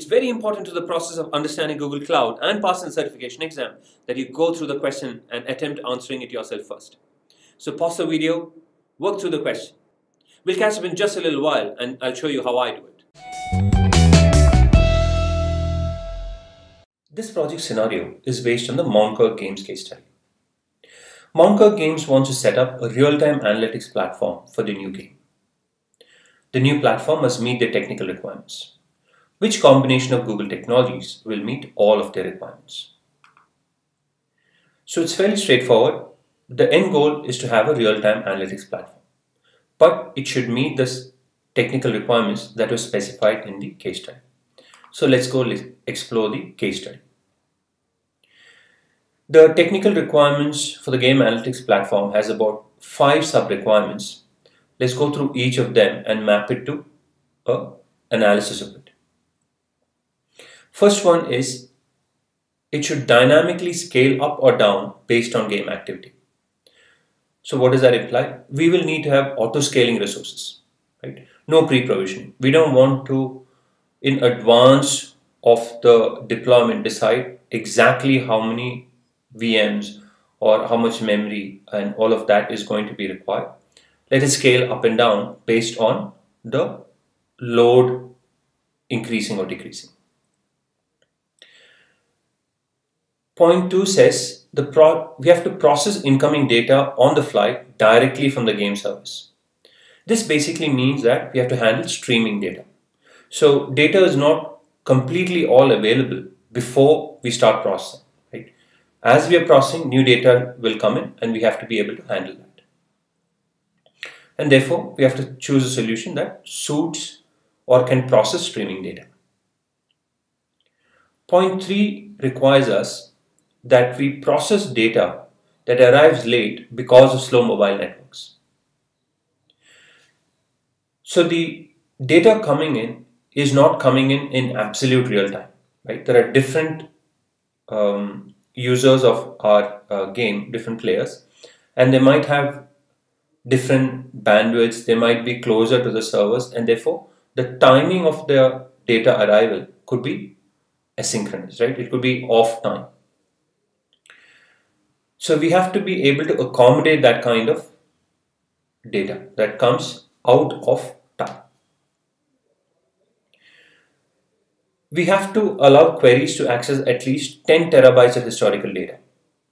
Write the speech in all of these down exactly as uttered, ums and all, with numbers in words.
it's very important to the process of understanding Google Cloud and passing the certification exam that you go through the question and attempt answering it yourself first. So pause the video, work through the question. We'll catch up in just a little while and I'll show you how I do it. This project scenario is based on the Mountkirk Games case study. Mountkirk Games wants to set up a real-time analytics platform for the new game. The new platform must meet their technical requirements. Which combination of Google technologies will meet all of their requirements? So it's fairly straightforward. The end goal is to have a real-time analytics platform, but it should meet the technical requirements that were specified in the case study. So let's go explore the case study. The technical requirements for the game analytics platform has about five sub-requirements. Let's go through each of them and map it to an analysis of it. First one is, it should dynamically scale up or down based on game activity. So what does that imply? We will need to have auto-scaling resources, right? No pre-provisioning. We don't want to, in advance of the deployment, decide exactly how many V Ms or how much memory and all of that is going to be required. Let it scale up and down based on the load increasing or decreasing. Point two says the pro we have to process incoming data on the fly directly from the game service. This basically means that we have to handle streaming data. So data is not completely all available before we start processing, right? As we are processing, new data will come in and we have to be able to handle that. And therefore, we have to choose a solution that suits or can process streaming data. Point three requires us that we process data that arrives late because of slow mobile networks. So the data coming in is not coming in in absolute real time, right? There are different um, users of our uh, game, different players, and they might have different bandwidths, they might be closer to the servers, and therefore the timing of their data arrival could be asynchronous, right? It could be off time. So we have to be able to accommodate that kind of data that comes out of time. We have to allow queries to access at least ten terabytes of historical data.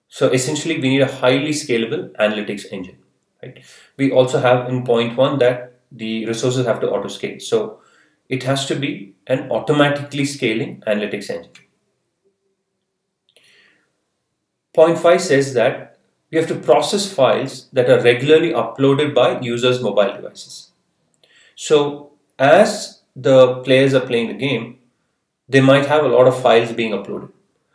So essentially we need a highly scalable analytics engine, right? We also have in point one that the resources have to auto scale. So it has to be an automatically scaling analytics engine. Point five says that we have to process files that are regularly uploaded by users' mobile devices. So as the players are playing the game, they might have a lot of files being uploaded.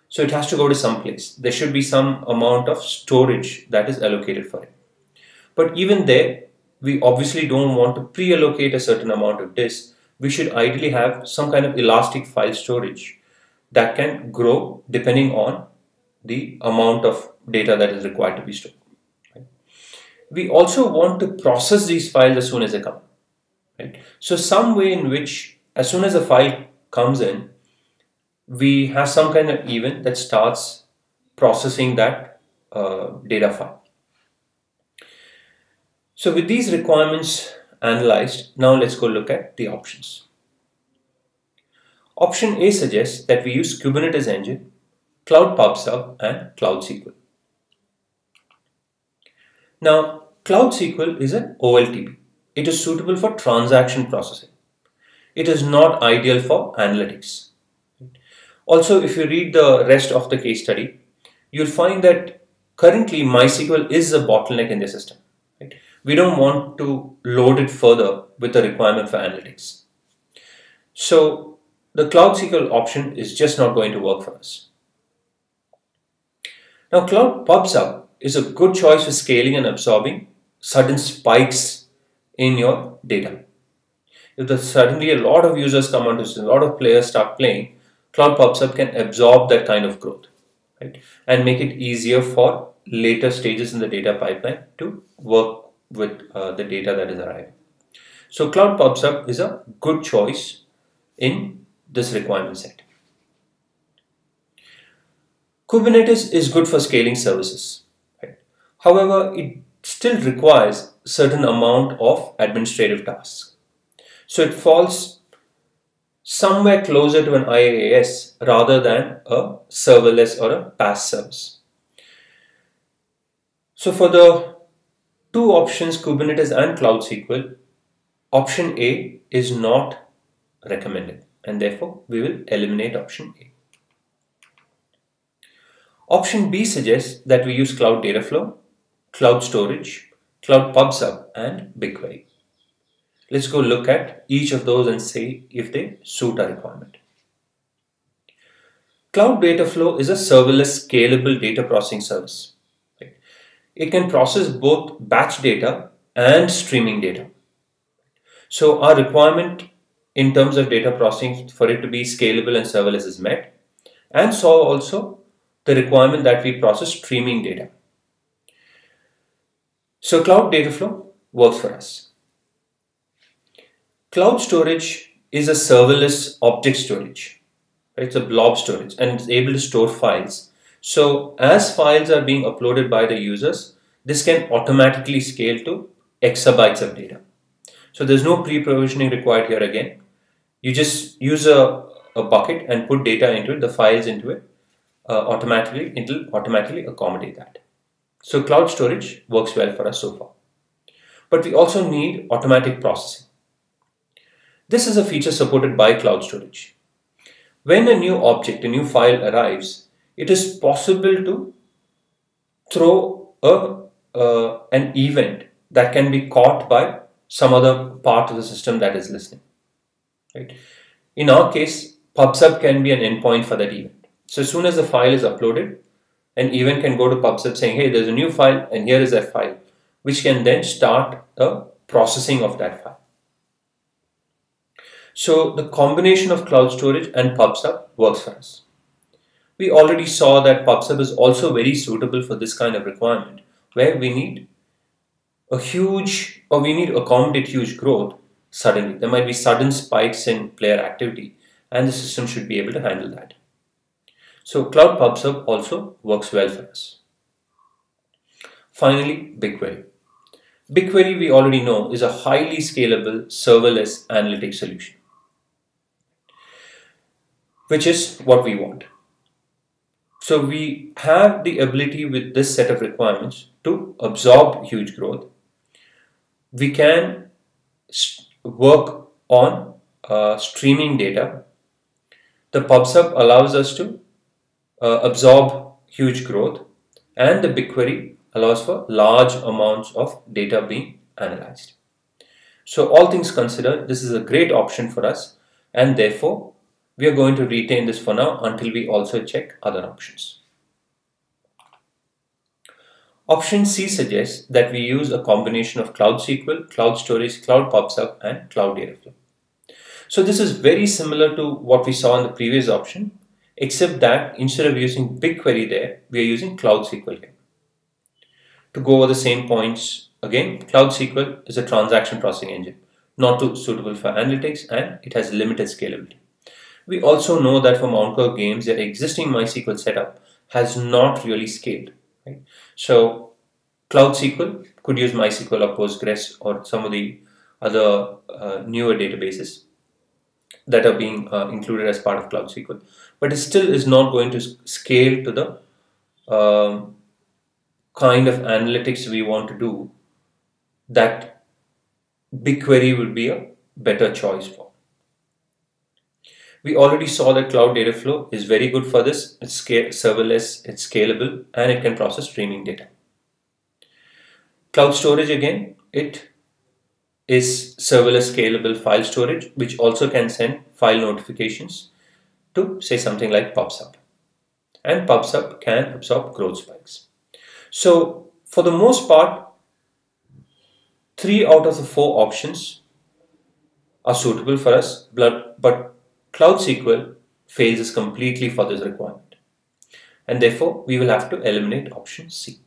So it has to go to some place. There should be some amount of storage that is allocated for it. But even there, we obviously don't want to pre-allocate a certain amount of disk. We should ideally have some kind of elastic file storage that can grow depending on the amount of data that is required to be stored. Right? We also want to process these files as soon as they come. Right? So some way in which as soon as a file comes in, we have some kind of event that starts processing that uh, data file. So with these requirements analyzed, now let's go look at the options. Option A suggests that we use Kubernetes Engine, Cloud PubSub and Cloud S Q L. Now, Cloud S Q L is an O L T P. It is suitable for transaction processing. It is not ideal for analytics. Also, if you read the rest of the case study, you'll find that currently MySQL is a bottleneck in the system. Right? We don't want to load it further with the requirement for analytics. So the Cloud S Q L option is just not going to work for us. Now, Cloud PubSub is a good choice for scaling and absorbing sudden spikes in your data. If there's suddenly a lot of users come onto this, a lot of players start playing, Cloud PubSub can absorb that kind of growth, right? And make it easier for later stages in the data pipeline to work with uh, the data that is arriving. So Cloud PubSub is a good choice in this requirement set. Kubernetes is good for scaling services, right? However, it still requires a certain amount of administrative tasks. So it falls somewhere closer to an IaaS rather than a serverless or a PaaS service. So for the two options, Kubernetes and Cloud S Q L, option A is not recommended, and therefore we will eliminate option A. Option B suggests that we use Cloud Dataflow, Cloud Storage, Cloud PubSub, and BigQuery. Let's go look at each of those and see if they suit our requirement. Cloud Dataflow is a serverless, scalable data processing service. It can process both batch data and streaming data. So our requirement in terms of data processing for it to be scalable and serverless is met, and so also the requirement that we process streaming data. So Cloud Dataflow works for us. Cloud Storage is a serverless object storage. It's a blob storage and it's able to store files. So as files are being uploaded by the users, this can automatically scale to exabytes of data. So there's no pre-provisioning required here again. You just use a, a bucket and put data into it, the files into it. Uh, automatically, it will automatically accommodate that. So Cloud Storage works well for us so far. But we also need automatic processing. This is a feature supported by Cloud Storage. When a new object, a new file arrives, it is possible to throw a, uh, an event that can be caught by some other part of the system that is listening. Right? In our case, PubSub can be an endpoint for that event. So as soon as the file is uploaded, an event can go to PubSub saying, hey, there's a new file and here is that file, which can then start the processing of that file. So the combination of Cloud Storage and PubSub works for us. We already saw that PubSub is also very suitable for this kind of requirement, where we need a huge, or we need to accommodate huge growth suddenly. There might be sudden spikes in player activity and the system should be able to handle that. So Cloud PubSub also works well for us. Finally, BigQuery. BigQuery, we already know, is a highly scalable serverless analytics solution, which is what we want. So we have the ability with this set of requirements to absorb huge growth. We can work on uh, streaming data. The PubSub allows us to Uh, absorb huge growth, and the BigQuery allows for large amounts of data being analyzed. So all things considered, this is a great option for us, and therefore we are going to retain this for now until we also check other options. Option C suggests that we use a combination of Cloud S Q L, Cloud Storage, Cloud PubSub, and Cloud Dataflow. So this is very similar to what we saw in the previous option, except that instead of using BigQuery there, we are using Cloud S Q L here. To go over the same points again, Cloud S Q L is a transaction processing engine, not too suitable for analytics, and it has limited scalability. We also know that for Mountkirk Games, their existing MySQL setup has not really scaled. Right? So Cloud S Q L could use MySQL or Postgres or some of the other uh, newer databases that are being uh, included as part of Cloud S Q L, but it still is not going to scale to the um, kind of analytics we want to do. That BigQuery would be a better choice for. We already saw that Cloud Dataflow is very good for this. It's serverless, it's scalable, and it can process streaming data. Cloud Storage, again, it is serverless scalable file storage, which also can send file notifications to say something like PubSub, and PubSub can absorb growth spikes. So for the most part, three out of the four options are suitable for us, but, but Cloud S Q L fails us completely for this requirement, and therefore we will have to eliminate option C.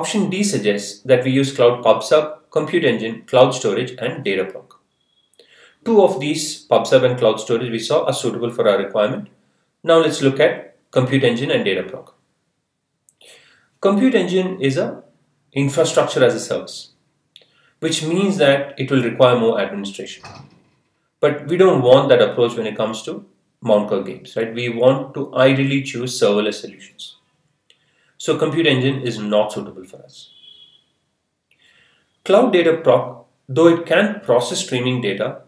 Option D suggests that we use Cloud PubSub, Compute Engine, Cloud Storage, and Dataproc. Two of these, PubSub and Cloud Storage, we saw are suitable for our requirement. Now let's look at Compute Engine and Dataproc. Compute Engine is an infrastructure as a service, which means that it will require more administration. But we don't want that approach when it comes to Mountkirk Games, right? We want to ideally choose serverless solutions. So Compute Engine is not suitable for us. Cloud Dataproc, though it can process streaming data,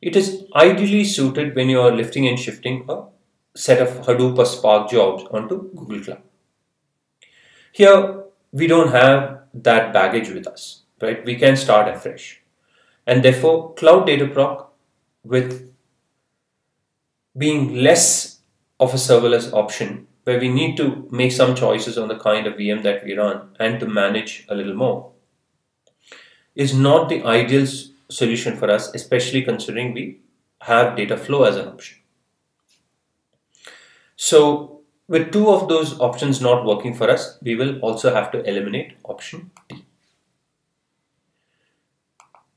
it is ideally suited when you are lifting and shifting a set of Hadoop or Spark jobs onto Google Cloud. Here, we don't have that baggage with us, right? We can start afresh. And therefore, Cloud Dataproc, with being less of a serverless option, where we need to make some choices on the kind of V M that we run and to manage a little more, is not the ideal solution for us, especially considering we have Dataflow as an option. So with two of those options not working for us, we will also have to eliminate option D.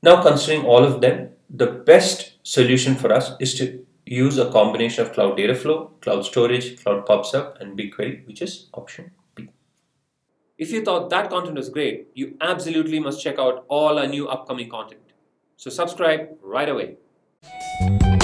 Now considering all of them, the best solution for us is to use a combination of Cloud Dataflow, Cloud Storage, Cloud PubSub and BigQuery, which is option B. If you thought that content was great, you absolutely must check out all our new upcoming content. So subscribe right away.